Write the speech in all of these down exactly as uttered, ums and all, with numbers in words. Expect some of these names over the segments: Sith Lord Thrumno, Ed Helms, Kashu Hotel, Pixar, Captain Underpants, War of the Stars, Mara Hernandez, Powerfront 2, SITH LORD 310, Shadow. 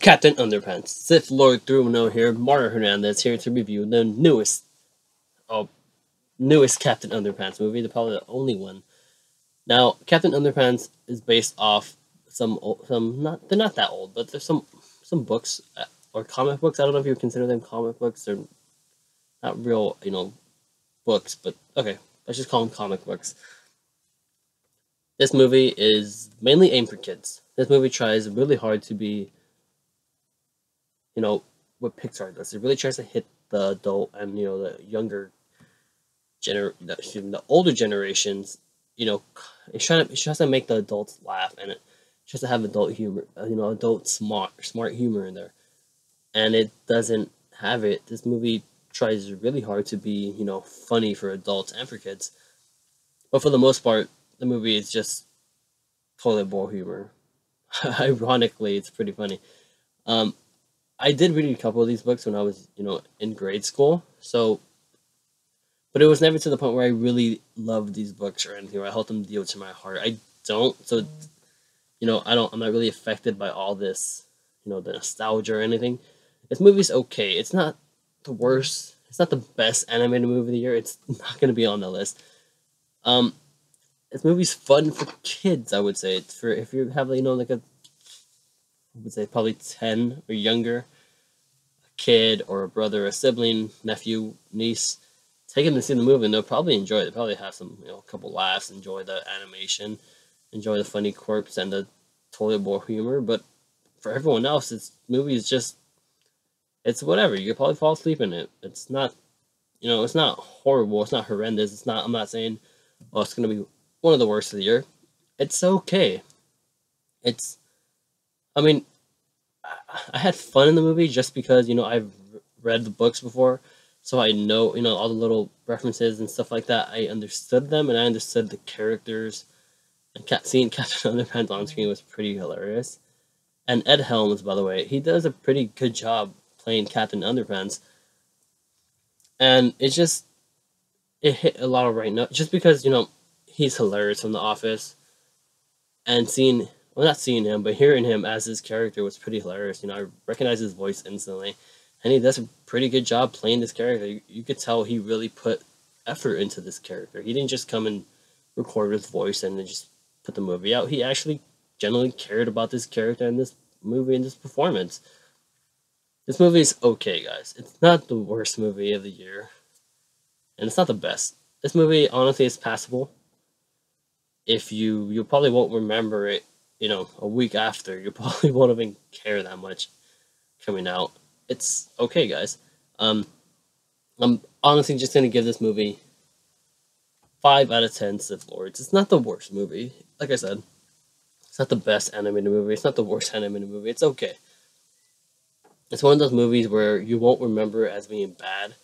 Captain Underpants, Sith Lord Thrumno here, Mara Hernandez here to review the newest, oh, newest Captain Underpants movie, the probably the only one. Now, Captain Underpants is based off some, old, some not they're not that old, but there's some some books or comic books. I don't know if you would consider them comic books. They're not real, you know, books, but okay, let's just call them comic books. This movie is mainly aimed for kids. This movie tries really hard to be, you know, what Pixar does. It really tries to hit the adult and, you know, the younger gener the, excuse me, the older generations. You know, it tries to, it tries to make the adults laugh, and it tries to have adult humor, you know, adult smart smart humor in there, and it doesn't have it. This movie tries really hard to be, you know, funny for adults and for kids, but for the most part, the movie is just toilet bowl humor. Ironically, it's pretty funny. Um, I did read a couple of these books when I was, you know, in grade school. So, but it was never to the point where I really loved these books or anything, or I held them dear to my heart. I don't, so, you know, I don't, I'm not really affected by all this, you know, the nostalgia or anything. This movie's okay. It's not the worst. It's not the best animated movie of the year. It's not going to be on the list. Um, This movie's fun for kids, I would say. It's for if you have, you know, like a, I would say probably ten or younger, a kid or a brother, a sibling, nephew, niece, take them to see the movie and they'll probably enjoy it. They'll probably have some, you know, a couple laughs, enjoy the animation, enjoy the funny quirks and the toilet bowl humor. But for everyone else, this movie is just, it's whatever. You could probably fall asleep in it. It's not, you know, it's not horrible. It's not horrendous. It's not, I'm not saying, oh, it's going to be one of the worst of the year. It's okay. It's, I mean, I had fun in the movie just because, you know, I've read the books before, so I know, you know, all the little references and stuff like that. I understood them, and I understood the characters, and seeing Captain Underpants on screen was pretty hilarious. And Ed Helms, by the way, he does a pretty good job playing Captain Underpants, and it's just, it hit a lot of right notes, just because, you know, he's hilarious from The Office, and seeing, well, not seeing him, but hearing him as his character was pretty hilarious. You know, I recognize his voice instantly, and he does a pretty good job playing this character. You, you could tell he really put effort into this character. He didn't just come and record his voice and then just put the movie out. He actually genuinely cared about this character and this movie and this performance. This movie is okay, guys. It's not the worst movie of the year, and it's not the best. This movie, honestly, is passable. If you, you probably won't remember it, you know, a week after. You probably won't even care that much coming out. It's okay, guys. Um, I'm honestly just going to give this movie five out of ten Sith Lords. It's not the worst movie. Like I said, it's not the best animated movie. It's not the worst animated movie. It's okay. It's one of those movies where you won't remember it as being bad,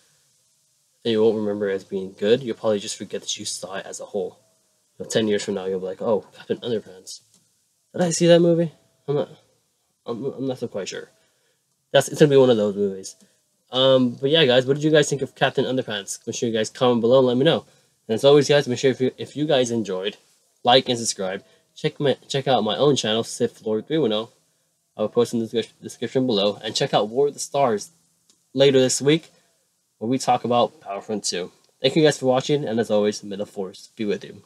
and you won't remember it as being good. You'll probably just forget that you saw it as a whole. Ten years from now, you'll be like, "Oh, Captain Underpants. Did I see that movie? I'm not. I'm, I'm not so quite sure." That's it's gonna be one of those movies. Um, but yeah, guys, what did you guys think of Captain Underpants? Make sure you guys comment below and let me know. And as always, guys, make sure if you if you guys enjoyed, like and subscribe. Check my check out my own channel, Sith Lord three ten. I will post in the description below, and check out War of the Stars later this week, where we talk about Powerfront two. Thank you guys for watching, and as always, may the Force be with you.